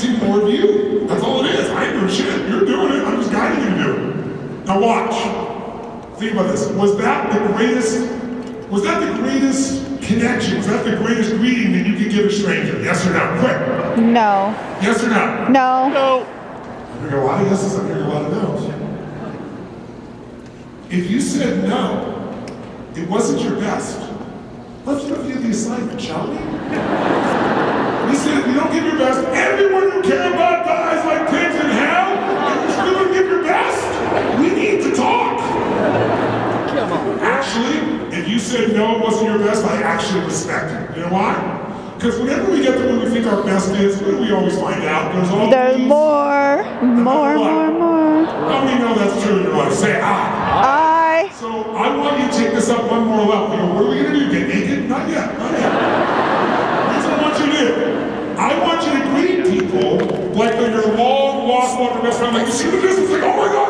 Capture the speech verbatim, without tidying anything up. gives you more of you. That's all it is. I ain't doing shit. You're doing it. I'm just guiding you to do it. Now watch. Think about this. Was that the greatest, was that the greatest connection? Was that the greatest greeting that you could give a stranger? Yes or no? Quick. No. Yes or no? No. No. I'm hearing a lot of yeses. I'm hearing a lot of no's. If you said no, it wasn't your best. Let's review the assignment, shall we? He said, if you don't give your best, everyone you care about dies like pigs in hell, and you still don't give your best? We need to talk. Come on. Actually, if you said no, it wasn't your best, I actually respect it. You know why? Because whenever we get to what we think our best is, what do we always find out? There's always There's more, more, more, more. How do you know that's true in your life? Say, I. I. So I want you to take this up one more level. You know, what are we going to do? Get naked? Not yet. Not yet. That's what I want you to do. I want you to greet people like on your long lost walk to the restaurant, like you see the distance, like, oh my God.